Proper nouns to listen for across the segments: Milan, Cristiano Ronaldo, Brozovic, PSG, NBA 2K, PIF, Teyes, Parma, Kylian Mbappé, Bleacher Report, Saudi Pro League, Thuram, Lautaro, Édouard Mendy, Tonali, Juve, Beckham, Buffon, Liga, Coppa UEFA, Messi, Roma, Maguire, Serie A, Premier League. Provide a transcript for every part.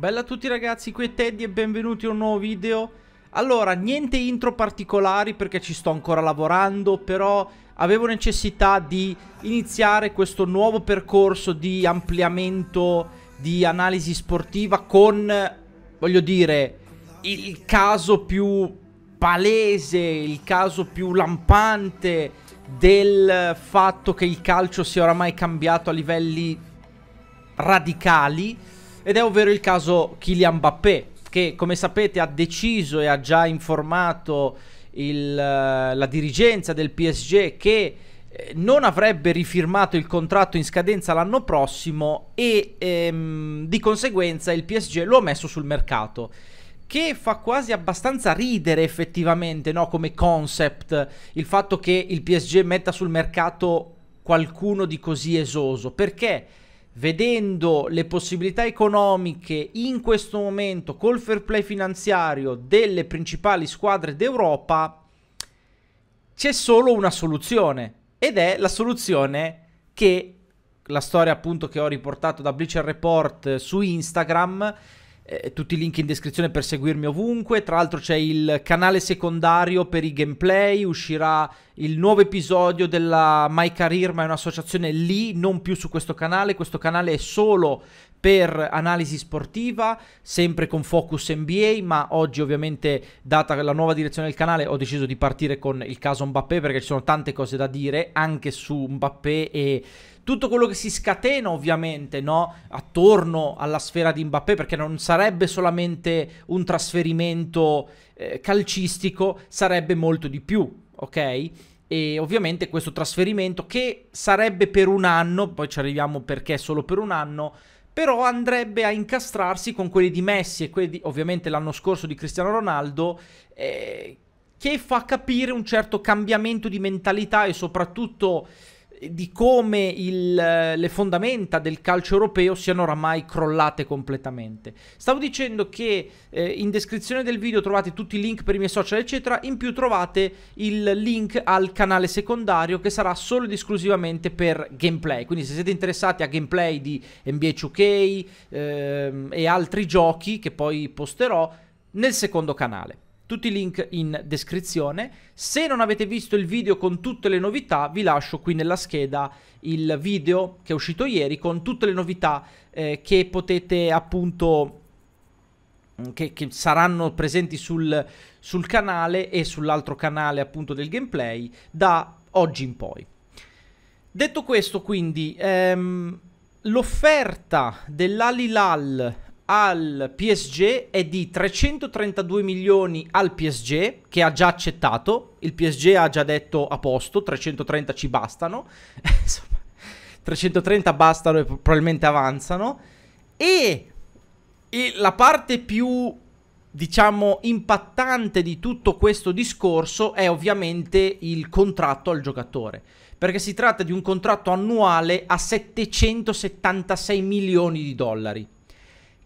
Bella a tutti ragazzi, qui è Teddy e benvenuti a un nuovo video. Allora, niente intro particolari perché ci sto ancora lavorando, però avevo necessità di iniziare questo nuovo percorso di ampliamento di analisi sportiva con, voglio dire, il caso più palese, il caso più lampante del fatto che il calcio sia oramai cambiato a livelli radicali. Ed è ovvero il caso Kylian Mbappé, che come sapete ha deciso e ha già informato la dirigenza del PSG che non avrebbe rifirmato il contratto in scadenza l'anno prossimo e di conseguenza il PSG lo ha messo sul mercato. Che fa quasi abbastanza ridere effettivamente, no? Come concept, il fatto che il PSG metta sul mercato qualcuno di così esoso, perché vedendo le possibilità economiche in questo momento col fair play finanziario delle principali squadre d'Europa, c'è solo una soluzione, ed è la soluzione che la storia appunto che ho riportato da Bleacher Report su Instagram, tutti i link in descrizione per seguirmi ovunque. Tra l'altro c'è il canale secondario per i gameplay, uscirà il nuovo episodio della My Career, ma è un'associazione lì, non più su questo canale è solo per analisi sportiva, sempre con focus NBA, ma oggi ovviamente, data la nuova direzione del canale, ho deciso di partire con il caso Mbappé perché ci sono tante cose da dire anche su Mbappé e tutto quello che si scatena ovviamente, no? Attorno alla sfera di Mbappé, perché non sarebbe solamente un trasferimento calcistico, sarebbe molto di più, ok? E ovviamente questo trasferimento, che sarebbe per un anno, poi ci arriviamo perché solo per un anno, però andrebbe a incastrarsi con quelli di Messi e quelli ovviamente l'anno scorso di Cristiano Ronaldo, che fa capire un certo cambiamento di mentalità e soprattutto di come le fondamenta del calcio europeo siano oramai crollate completamente. Stavo dicendo che in descrizione del video trovate tutti i link per i miei social eccetera, in più trovate il link al canale secondario che sarà solo ed esclusivamente per gameplay, quindi se siete interessati a gameplay di NBA 2K e altri giochi che poi posterò nel secondo canale. Tutti i link in descrizione. Se non avete visto il video con tutte le novità, vi lascio qui nella scheda il video che è uscito ieri con tutte le novità che potete appunto, che saranno presenti sul canale e sull'altro canale appunto del gameplay da oggi in poi. Detto questo, quindi l'offerta dell'Al-Hilal al PSG è di 332 milioni al PSG, che ha già accettato. Il PSG ha già detto a posto, 330 ci bastano. Insomma, 330 bastano e probabilmente avanzano. E la parte più, diciamo, impattante di tutto questo discorso è ovviamente il contratto al giocatore, perché si tratta di un contratto annuale a 776 milioni di dollari,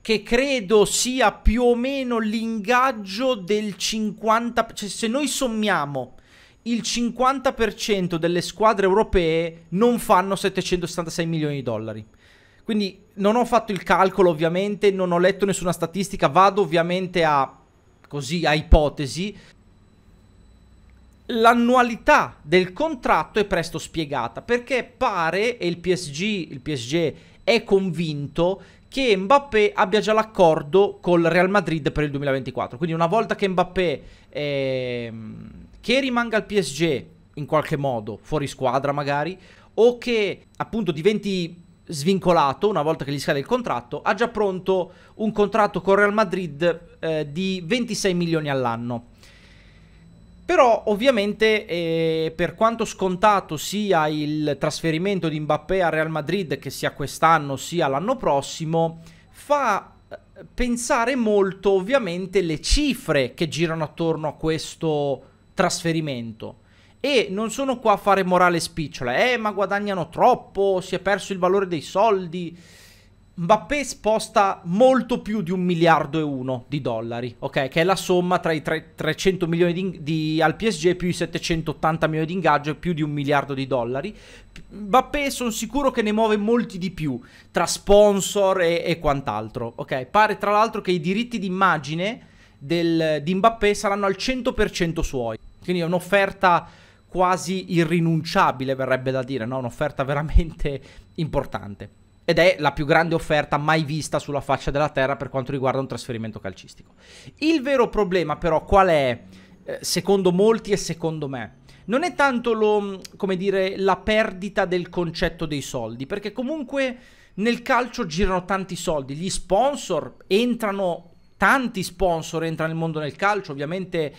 che credo sia più o meno l'ingaggio del 50%, cioè se noi sommiamo il 50% delle squadre europee non fanno 776 milioni di dollari. Quindi non ho fatto il calcolo ovviamente, non ho letto nessuna statistica, vado ovviamente a ipotesi. L'annualità del contratto è presto spiegata, perché pare, e il PSG è convinto, che Mbappé abbia già l'accordo col Real Madrid per il 2024. Quindi una volta che Mbappé, che rimanga al PSG in qualche modo, fuori squadra magari, o che appunto diventi svincolato una volta che gli scade il contratto, ha già pronto un contratto con Real Madrid di 26 milioni all'anno. Però ovviamente per quanto scontato sia il trasferimento di Mbappé a Real Madrid, che sia quest'anno sia l'anno prossimo, fa pensare molto ovviamente le cifre che girano attorno a questo trasferimento. E non sono qua a fare morale spicciola, ma guadagnano troppo, si è perso il valore dei soldi. Mbappé sposta molto più di $1,1 miliardi, ok? Che è la somma tra i 300 milioni al PSG più i 780 milioni di ingaggio, più di $1 miliardo. Mbappé sono sicuro che ne muove molti di più, tra sponsor e quant'altro, ok? Pare tra l'altro che i diritti d'immagine di Mbappé saranno al 100% suoi, quindi è un'offerta quasi irrinunciabile, verrebbe da dire, no? Un'offerta veramente importante. Ed è la più grande offerta mai vista sulla faccia della terra per quanto riguarda un trasferimento calcistico. Il vero problema però qual è, secondo molti e secondo me, non è tanto come dire, la perdita del concetto dei soldi, perché comunque nel calcio girano tanti soldi, gli sponsor entrano, tanti sponsor entrano nel mondo del calcio, ovviamente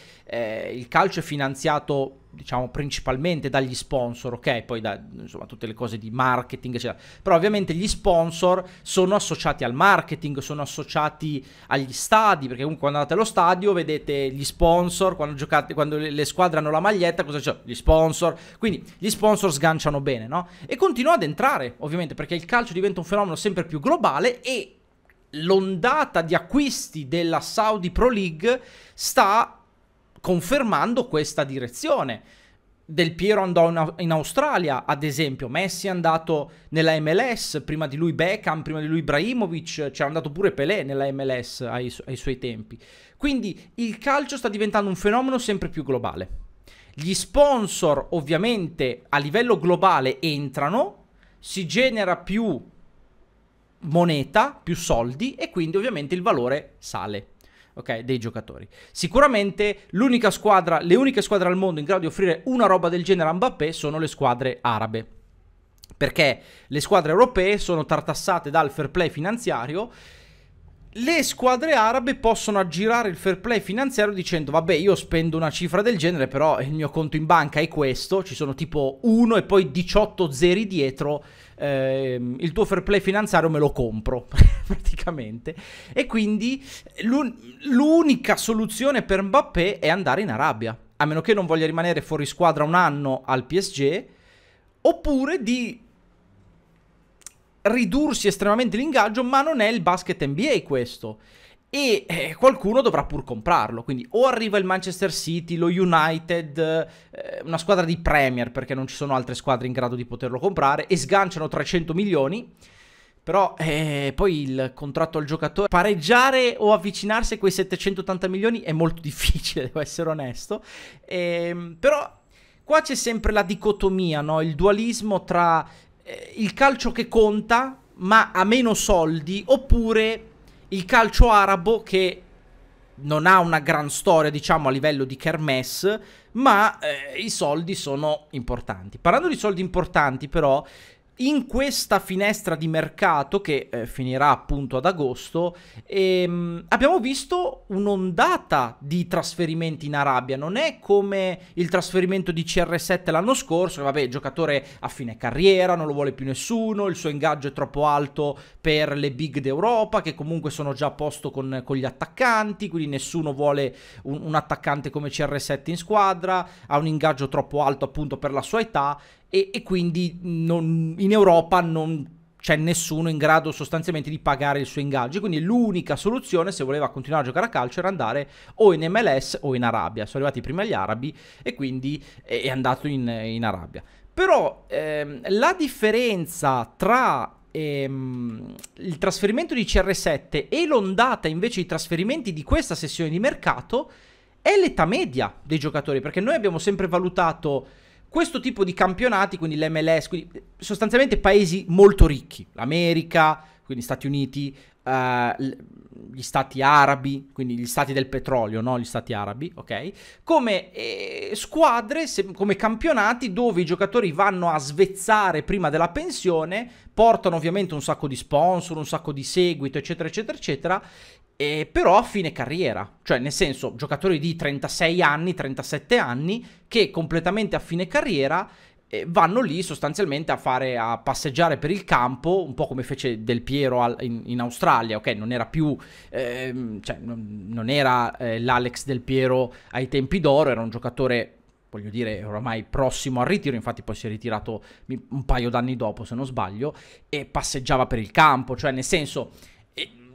il calcio è finanziato, diciamo, principalmente dagli sponsor, ok? Poi da, insomma, tutte le cose di marketing, eccetera. Però ovviamente gli sponsor sono associati al marketing, sono associati agli stadi, perché comunque quando andate allo stadio vedete gli sponsor, quando giocate, quando le squadre hanno la maglietta, cosa c'è? Gli sponsor. Quindi gli sponsor sganciano bene, no? E continua ad entrare, ovviamente, perché il calcio diventa un fenomeno sempre più globale e l'ondata di acquisti della Saudi Pro League sta confermando questa direzione. Del Piero andò in Australia, ad esempio. Messi è andato nella MLS, prima di lui Beckham, prima di lui Ibrahimovic, c'era andato pure Pelé nella MLS ai suoi tempi. Quindi il calcio sta diventando un fenomeno sempre più globale. Gli sponsor ovviamente a livello globale entrano, si genera più moneta, più soldi, e quindi ovviamente il valore sale, ok, dei giocatori. Sicuramente l'unica squadra, le uniche squadre al mondo in grado di offrire una roba del genere a Mbappé sono le squadre arabe, perché le squadre europee sono tartassate dal fair play finanziario. Le squadre arabe possono aggirare il fair play finanziario dicendo vabbè, io spendo una cifra del genere, però il mio conto in banca è questo, ci sono tipo 1 e poi 18 zeri dietro, il tuo fair play finanziario me lo compro praticamente. E quindi l'unica soluzione per Mbappé è andare in Arabia, a meno che non voglia rimanere fuori squadra un anno al PSG, oppure di ridursi estremamente l'ingaggio, ma non è il basket NBA questo, e qualcuno dovrà pur comprarlo. Quindi o arriva il Manchester City, lo United, una squadra di Premier, perché non ci sono altre squadre in grado di poterlo comprare, e sganciano 300 milioni. Però poi il contratto al giocatore, pareggiare o avvicinarsi a quei 780 milioni è molto difficile, devo essere onesto. Però qua c'è sempre la dicotomia, no? Il dualismo tra il calcio che conta ma ha meno soldi, oppure il calcio arabo che non ha una gran storia, diciamo, a livello di kermesse, ma i soldi sono importanti. Parlando di soldi importanti però, in questa finestra di mercato che finirà appunto ad agosto, abbiamo visto un'ondata di trasferimenti in Arabia. Non è come il trasferimento di CR7 l'anno scorso, che vabbè, giocatore a fine carriera, non lo vuole più nessuno, il suo ingaggio è troppo alto per le big d'Europa, che comunque sono già a posto con gli attaccanti, quindi nessuno vuole un attaccante come CR7 in squadra, ha un ingaggio troppo alto appunto per la sua età, e quindi in Europa non c'è nessuno in grado sostanzialmente di pagare il suo ingaggio. Quindi l'unica soluzione, se voleva continuare a giocare a calcio, era andare o in MLS o in Arabia. Sono arrivati prima gli arabi e quindi è andato in Arabia. Però la differenza tra il trasferimento di CR7 e l'ondata invece di trasferimenti di questa sessione di mercato è l'età media dei giocatori, perché noi abbiamo sempre valutato questo tipo di campionati, quindi l'MLS, quindi sostanzialmente paesi molto ricchi, l'America, quindi Stati Uniti, gli stati arabi, quindi gli stati del petrolio, no? Gli stati arabi, ok? Come squadre, come campionati dove i giocatori vanno a svezzare prima della pensione, portano ovviamente un sacco di sponsor, un sacco di seguito, eccetera, eccetera, eccetera, però a fine carriera, cioè nel senso giocatori di 36 anni, 37 anni che completamente a fine carriera vanno lì sostanzialmente a passeggiare per il campo, un po' come fece Del Piero in Australia, ok? Non era più cioè, non era l'Alex Del Piero ai tempi d'oro, era un giocatore voglio dire, oramai prossimo al ritiro, infatti poi si è ritirato un paio d'anni dopo, se non sbaglio, e passeggiava per il campo, cioè nel senso,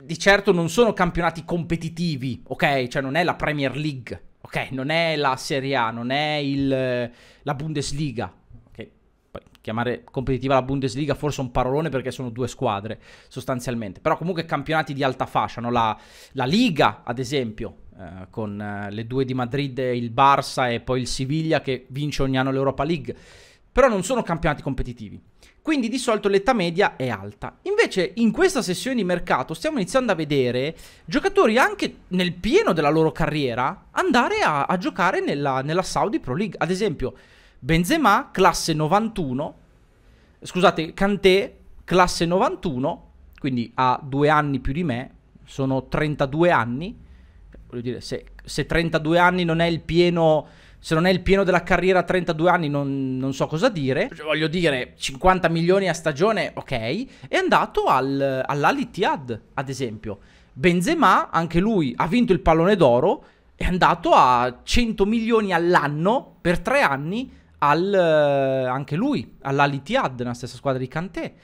di certo non sono campionati competitivi, ok? Cioè non è la Premier League, ok? Non è la Serie A, non è la Bundesliga, ok? Poi, chiamare competitiva la Bundesliga forse è un parolone perché sono due squadre sostanzialmente, però comunque campionati di alta fascia, no? La Liga ad esempio, con le due di Madrid, il Barça e poi il Siviglia che vince ogni anno l'Europa League, però non sono campionati competitivi, quindi di solito l'età media è alta. Invece in questa sessione di mercato stiamo iniziando a vedere giocatori anche nel pieno della loro carriera andare a giocare nella Saudi Pro League. Ad esempio Benzema, classe 91, scusate, Kanté, classe 91, quindi ha 2 anni più di me, sono 32 anni. Voglio dire, se 32 anni non è il pieno, se non è il pieno della carriera a 32 anni non so cosa dire. Voglio dire, 50 milioni a stagione, ok, è andato all'Al-Ittihad, ad esempio. Benzema, anche lui, ha vinto il pallone d'oro, è andato a 100 milioni all'anno per 3 anni anche lui, all'Al-Ittihad, nella stessa squadra di Kanté.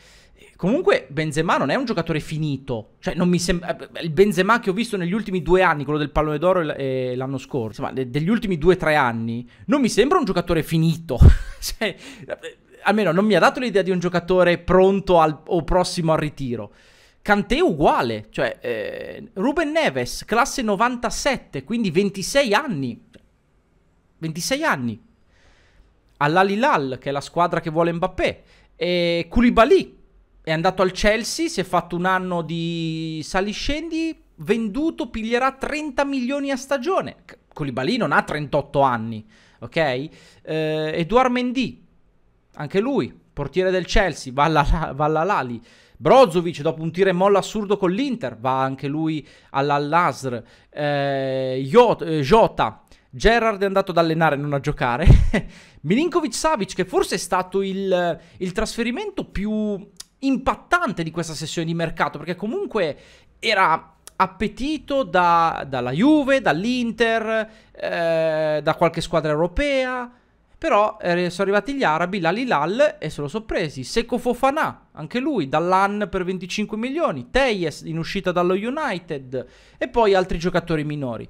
Comunque Benzema non è un giocatore finito, cioè non mi sembra il Benzema che ho visto negli ultimi 2 anni, quello del pallone d'oro e l'anno scorso, insomma, degli ultimi 2 o 3 anni, non mi sembra un giocatore finito, cioè, almeno non mi ha dato l'idea di un giocatore pronto o prossimo al ritiro. Kanté uguale, cioè Ruben Neves, classe 97, quindi 26 anni, all'Al-Hilal, che è la squadra che vuole Mbappé, e Koulibaly, è andato al Chelsea, si è fatto un anno di saliscendi, venduto, piglierà 30 milioni a stagione. Koulibaly non ha 38 anni, ok? Édouard Mendy, anche lui, portiere del Chelsea, va all'Al-Ahly. Brozovic, dopo un tiro e molla assurdo con l'Inter, va anche lui all'Al-Nasr. Jota, Gerrard è andato ad allenare, non a giocare. Milinkovic-Savic, che forse è stato il trasferimento più impattante di questa sessione di mercato, perché comunque era appetito dalla Juve, dall'Inter, da qualche squadra europea, però sono arrivati gli arabi, l'Al-Hilal, e se lo sono presi. Seko Fofana, anche lui, dall'An per 25 milioni, Teyes in uscita dallo United, e poi altri giocatori minori.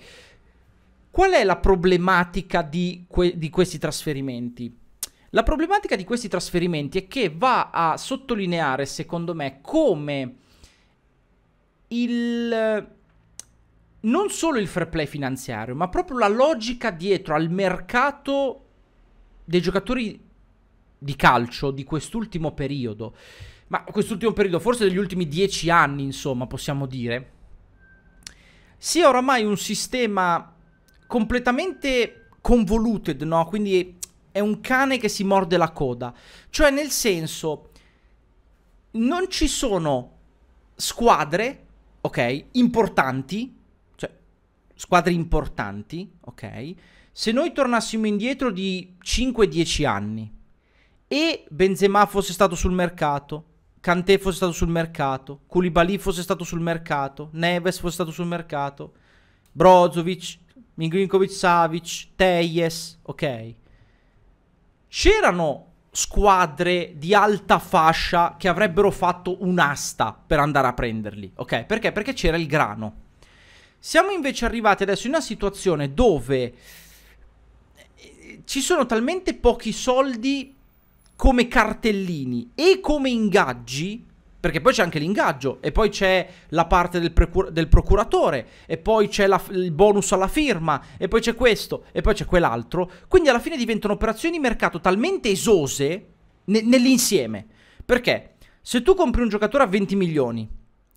Qual è la problematica di questi trasferimenti? La problematica di questi trasferimenti è che va a sottolineare, secondo me, come non solo il fair play finanziario, ma proprio la logica dietro al mercato dei giocatori di calcio di quest'ultimo periodo. Ma quest'ultimo periodo, forse degli ultimi 10 anni, insomma, possiamo dire, sia oramai un sistema completamente convoluted, no? Quindi è un cane che si morde la coda, cioè nel senso non ci sono squadre, ok, importanti, cioè squadre importanti, ok, se noi tornassimo indietro di 5-10 anni e Benzema fosse stato sul mercato, Kanté fosse stato sul mercato, Koulibaly fosse stato sul mercato, Neves fosse stato sul mercato, Brozovic, Milinkovic-Savic, Teyes, ok, c'erano squadre di alta fascia che avrebbero fatto un'asta per andare a prenderli, ok? Perché? Perché c'era il grano. Siamo invece arrivati adesso in una situazione dove ci sono talmente pochi soldi come cartellini e come ingaggi, perché poi c'è anche l'ingaggio, e poi c'è la parte del procuratore, e poi c'è il bonus alla firma, e poi c'è questo, e poi c'è quell'altro. Quindi alla fine diventano operazioni di mercato talmente esose nell'insieme. Perché se tu compri un giocatore a 20 milioni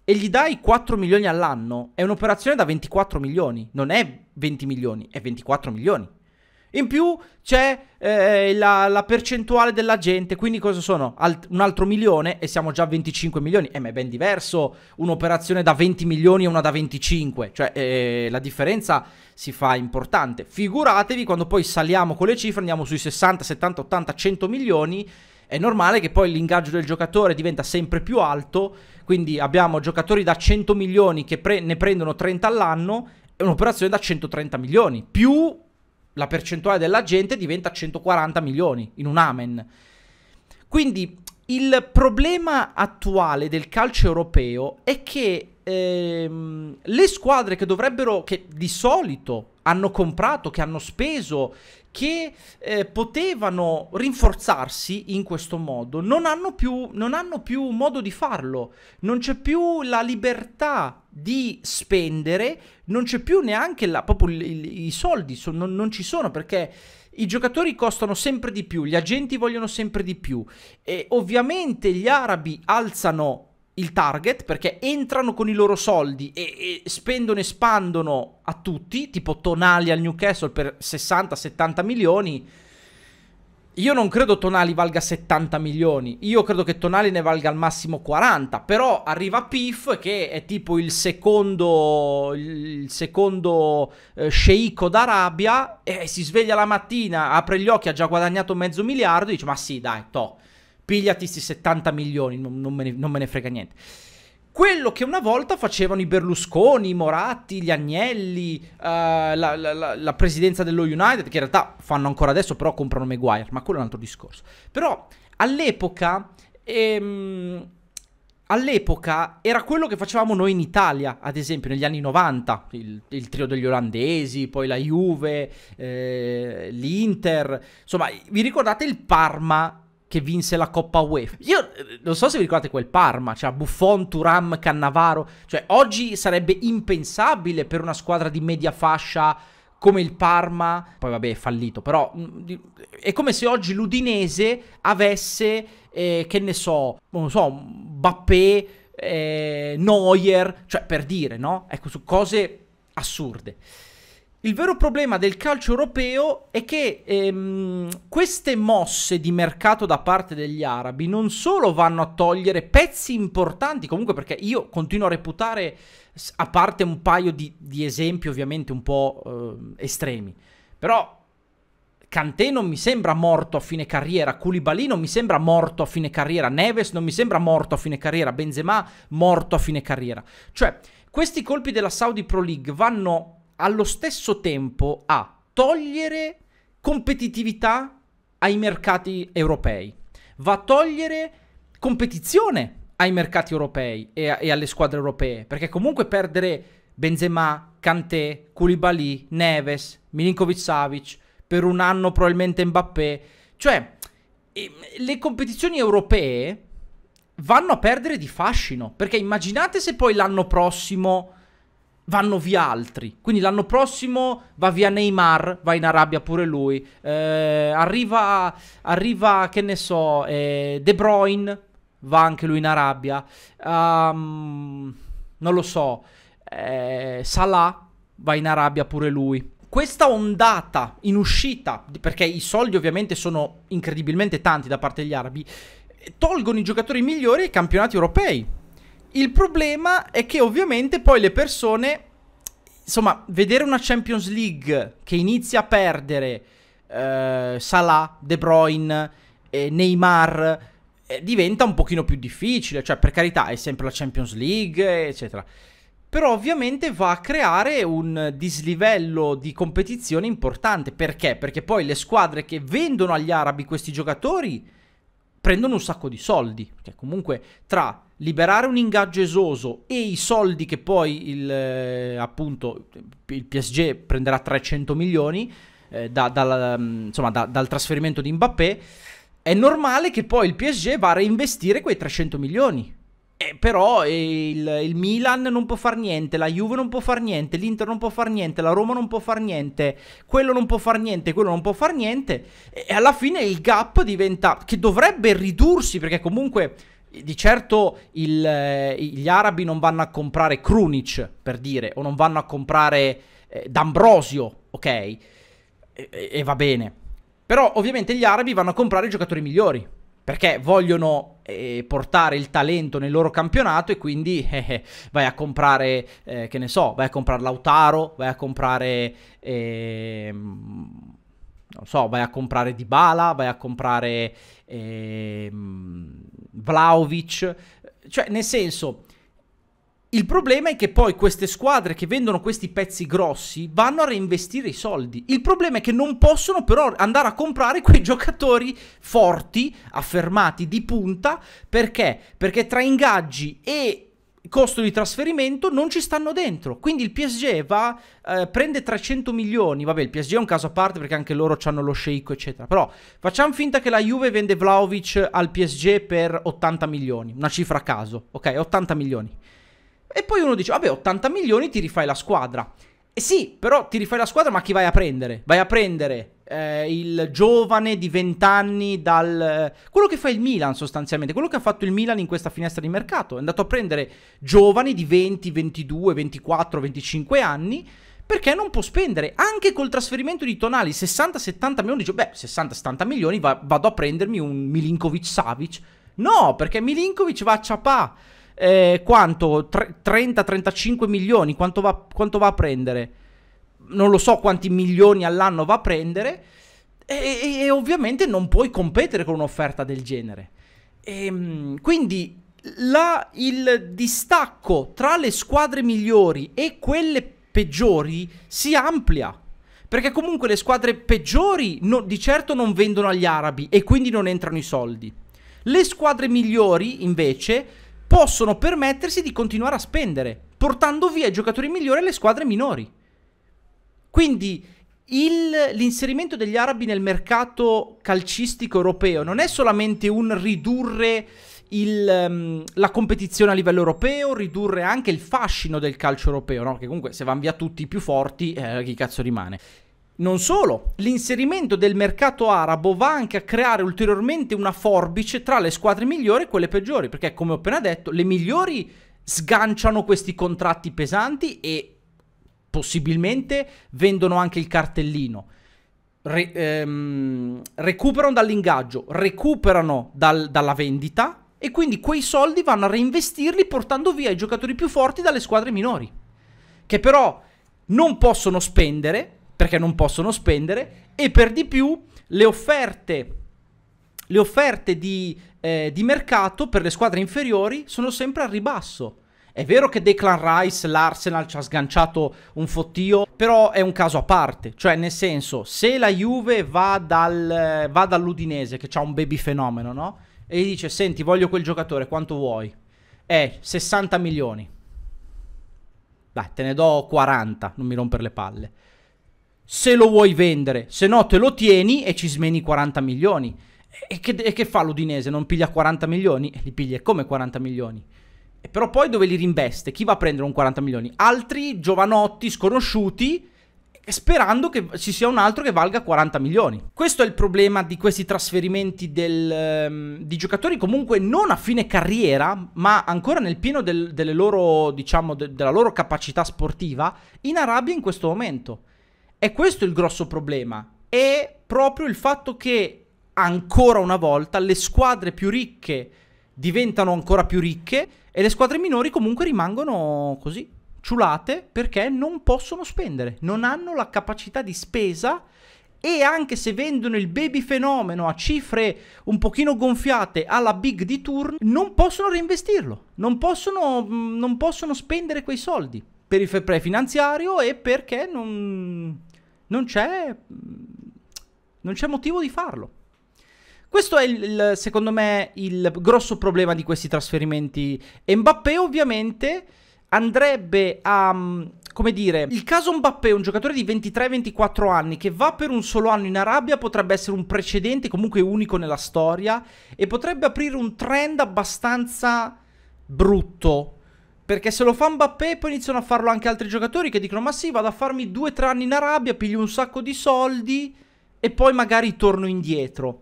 e gli dai 4 milioni all'anno, è un'operazione da 24 milioni, non è 20 milioni, è 24 milioni. In più c'è la percentuale della gente, quindi cosa sono? Un altro milione e siamo già a 25 milioni. Ma è ben diverso un'operazione da 20 milioni e una da 25, cioè la differenza si fa importante. Figuratevi quando poi saliamo con le cifre, andiamo sui 60, 70, 80, 100 milioni, è normale che poi l'ingaggio del giocatore diventa sempre più alto, quindi abbiamo giocatori da 100 milioni che ne prendono 30 all'anno, è un'operazione da 130 milioni, più la percentuale della gente diventa 140 milioni in un amen. Quindi il problema attuale del calcio europeo è che le squadre che dovrebbero, che di solito hanno comprato, che hanno speso, che potevano rinforzarsi in questo modo, non hanno più modo di farlo. Non c'è più la libertà di spendere, non c'è più neanche la, proprio i soldi, non ci sono, perché i giocatori costano sempre di più, gli agenti vogliono sempre di più e ovviamente gli arabi alzano il target perché entrano con i loro soldi e spendono e espandono a tutti, tipo Tonali al Newcastle per 60-70 milioni. Io non credo Tonali valga 70 milioni, io credo che Tonali ne valga al massimo 40, però arriva Pif che è tipo il secondo sceicco d'Arabia e si sveglia la mattina, apre gli occhi, ha già guadagnato mezzo miliardo e dice ma sì dai, to, pigliati sti 70 milioni, non me ne frega niente. Quello che una volta facevano i Berlusconi, i Moratti, gli Agnelli, la presidenza dello United, che in realtà fanno ancora adesso, però comprano Maguire, ma quello è un altro discorso. Però all'epoca era quello che facevamo noi in Italia, ad esempio negli anni 90, il trio degli olandesi, poi la Juve, l'Inter, insomma vi ricordate il Parma che vinse la Coppa UEFA? Io non so se vi ricordate quel Parma, cioè Buffon, Thuram, Cannavaro, cioè oggi sarebbe impensabile per una squadra di media fascia come il Parma, poi vabbè è fallito, però è come se oggi l'Udinese avesse, che ne so, Mbappé, Neuer, cioè per dire, no? Ecco, su cose assurde. Il vero problema del calcio europeo è che queste mosse di mercato da parte degli arabi non solo vanno a togliere pezzi importanti, comunque, perché io continuo a reputare, a parte un paio di esempi ovviamente un po' estremi, però Kanté non mi sembra morto a fine carriera, Koulibaly non mi sembra morto a fine carriera, Neves non mi sembra morto a fine carriera, Benzema morto a fine carriera. Cioè, questi colpi della Saudi Pro League vanno allo stesso tempo a togliere competitività ai mercati europei, va a togliere competizione ai mercati europei e alle squadre europee, perché comunque perdere Benzema, Kanté, Koulibaly, Neves, Milinkovic-Savic, per un anno probabilmente Mbappé, cioè le competizioni europee vanno a perdere di fascino, perché immaginate se poi l'anno prossimo vanno via altri, quindi l'anno prossimo va via Neymar, va in Arabia pure lui, arriva che ne so, De Bruyne, va anche lui in Arabia, non lo so, Salah va in Arabia pure lui. Questa ondata in uscita, perché i soldi ovviamente sono incredibilmente tanti da parte degli arabi, tolgono i giocatori migliori ai campionati europei. Il problema è che ovviamente poi le persone, insomma, vedere una Champions League che inizia a perdere Salah, De Bruyne, Neymar, diventa un pochino più difficile, cioè per carità è sempre la Champions League, eccetera. Però ovviamente va a creare un dislivello di competizione importante. Perché? Perché poi le squadre che vendono agli arabi questi giocatori prendono un sacco di soldi, che comunque tra liberare un ingaggio esoso e i soldi che poi il PSG prenderà 300 milioni dal trasferimento di Mbappé, è normale che poi il PSG va a reinvestire quei 300 milioni. Però il Milan non può far niente, la Juve non può far niente, l'Inter non può far niente, la Roma non può far niente, quello non può far niente, quello non può far niente, e alla fine il gap diventa, che dovrebbe ridursi, perché comunque di certo gli arabi non vanno a comprare Krunic, per dire, o non vanno a comprare D'Ambrosio, ok? E va bene, però ovviamente gli arabi vanno a comprare i giocatori migliori, perché vogliono portare il talento nel loro campionato e quindi vai a comprare, che ne so, vai a comprare Lautaro, vai a comprare, non so, vai a comprare Dybala, vai a comprare Vlahovic, cioè nel senso Il problema è che poi queste squadre che vendono questi pezzi grossi vanno a reinvestire i soldi. Il problema è che non possono però andare a comprare quei giocatori forti, affermati, di punta. Perché? Perché tra ingaggi e costo di trasferimento non ci stanno dentro. Quindi il PSG va, prende 300 milioni. Vabbè, il PSG è un caso a parte perché anche loro hanno lo sceicco, eccetera. Però facciamo finta che la Juve vende Vlahovic al PSG per 80 milioni. Una cifra a caso, ok? 80 milioni. E poi uno dice, vabbè, 80 milioni ti rifai la squadra. E sì, però ti rifai la squadra, ma chi vai a prendere? Vai a prendere il giovane di 20 anni dal... Quello che fa il Milan sostanzialmente, quello che ha fatto il Milan in questa finestra di mercato. È andato a prendere giovani di 20, 22, 24, 25 anni, perché non può spendere. Anche col trasferimento di Tonali, 60-70 milioni, dice, beh, 60-70 milioni, vado a prendermi un Milinkovic-Savic. No, perché Milinkovic va a ciapà. Quanto? 30-35 milioni, quanto va a prendere? Non lo so quanti milioni all'anno va a prendere, e ovviamente non puoi competere con un'offerta del genere. Quindi il distacco tra le squadre migliori e quelle peggiori si amplia, perché comunque le squadre peggiori di certo non vendono agli arabi e quindi non entrano i soldi. Le squadre migliori invece possono permettersi di continuare a spendere, portando via i giocatori migliori alle squadre minori. Quindi l'inserimento degli arabi nel mercato calcistico europeo non è solamente un ridurre la competizione a livello europeo, ridurre anche il fascino del calcio europeo, no? Che comunque se vanno via tutti i più forti, chi cazzo rimane? Non solo, l'inserimento del mercato arabo va anche a creare ulteriormente una forbice tra le squadre migliori e quelle peggiori, perché come ho appena detto, le migliori sganciano questi contratti pesanti e possibilmente vendono anche il cartellino, recuperano dall'ingaggio, recuperano dalla vendita, e quindi quei soldi vanno a reinvestirli portando via i giocatori più forti dalle squadre minori, che però non possono spendere, perché non possono spendere, e per di più le offerte di mercato per le squadre inferiori sono sempre al ribasso. È vero che Declan Rice, l'Arsenal, ci ha sganciato un fottio, però è un caso a parte. Cioè, nel senso, se la Juve va dall'Udinese, che ha un baby fenomeno, no? E gli dice, senti, voglio quel giocatore, quanto vuoi? 60 milioni. Dai, te ne do 40, non mi romper le palle. Se lo vuoi vendere, se no te lo tieni e ci smeni 40 milioni. E che fa l'Udinese? Non piglia 40 milioni? Li piglia come 40 milioni? E però poi dove li rinveste? Chi va a prendere un 40 milioni? Altri giovanotti sconosciuti, sperando che ci sia un altro che valga 40 milioni. Questo è il problema di questi trasferimenti di giocatori comunque non a fine carriera, ma ancora nel pieno della loro capacità sportiva, in Arabia in questo momento. E questo è il grosso problema, è proprio il fatto che ancora una volta le squadre più ricche diventano ancora più ricche e le squadre minori comunque rimangono così, ciulate, perché non possono spendere, non hanno la capacità di spesa, e anche se vendono il baby fenomeno a cifre un pochino gonfiate alla big di turno, non possono reinvestirlo, non possono spendere quei soldi per il fair play finanziario, e perché non c'è motivo di farlo. Questo è, secondo me, il grosso problema di questi trasferimenti. Mbappé ovviamente andrebbe a... Come dire, il caso Mbappé, un giocatore di 23-24 anni che va per un solo anno in Arabia, potrebbe essere un precedente comunque unico nella storia e potrebbe aprire un trend abbastanza brutto. Perché se lo fa Mbappé poi iniziano a farlo anche altri giocatori che dicono, ma sì, vado a farmi 2-3 anni in Arabia, piglio un sacco di soldi e poi magari torno indietro.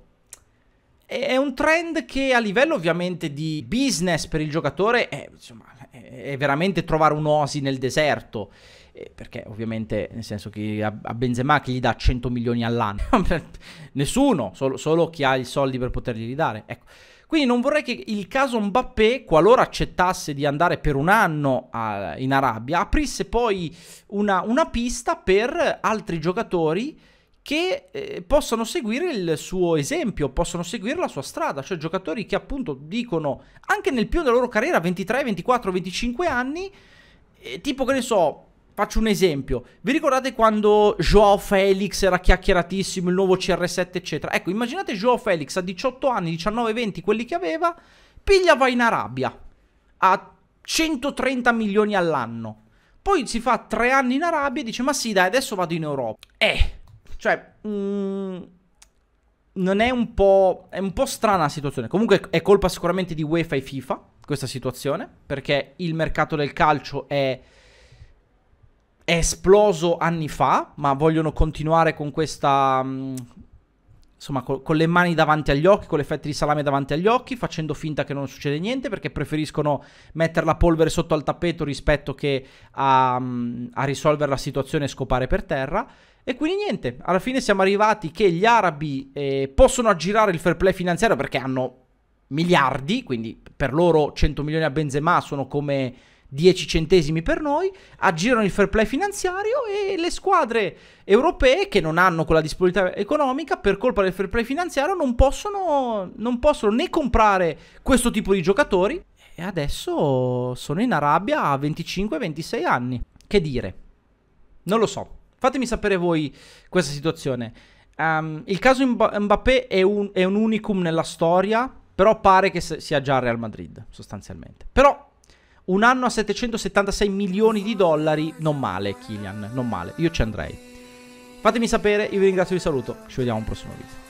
È un trend che a livello ovviamente di business per il giocatore è veramente trovare un'oasi nel deserto. Perché ovviamente, nel senso, che a Benzema che gli dà 100 milioni all'anno? Nessuno, solo chi ha i soldi per potergli ridare. Ecco. Quindi non vorrei che il caso Mbappé, qualora accettasse di andare per un anno in Arabia, aprisse poi una pista per altri giocatori che possono seguire il suo esempio, possono seguire la sua strada, cioè giocatori che appunto dicono anche nel più della loro carriera 23, 24, 25 anni, tipo che ne so, faccio un esempio, vi ricordate quando Joao Felix era chiacchieratissimo, il nuovo CR7 eccetera, ecco immaginate Joao Felix a 18 anni, 19, 20, quelli che aveva, piglia va in Arabia a 130 milioni all'anno, poi si fa 3 anni in Arabia e dice ma sì dai adesso vado in Europa, cioè, non è un po'... è un po' strana la situazione. Comunque è colpa sicuramente di UEFA e FIFA, questa situazione, perché il mercato del calcio è esploso anni fa, ma vogliono continuare con questa... insomma, con le mani davanti agli occhi, con le fette di salame davanti agli occhi, facendo finta che non succede niente, perché preferiscono mettere la polvere sotto al tappeto rispetto che a risolvere la situazione e scopare per terra. E quindi niente, alla fine siamo arrivati che gli arabi possono aggirare il fair play finanziario perché hanno miliardi, quindi per loro 100 milioni a Benzema sono come 10 centesimi per noi, aggirano il fair play finanziario e le squadre europee che non hanno quella disponibilità economica per colpa del fair play finanziario non possono né comprare questo tipo di giocatori e adesso sono in Arabia a 25-26 anni. Che dire? Non lo so. Fatemi sapere voi questa situazione. Il caso Mbappé è un unicum nella storia, però pare che sia già Real Madrid, sostanzialmente. Però un anno a 776 milioni di dollari, non male Kylian, non male. Io ci andrei. Fatemi sapere, io vi ringrazio e vi saluto. Ci vediamo al prossimo video.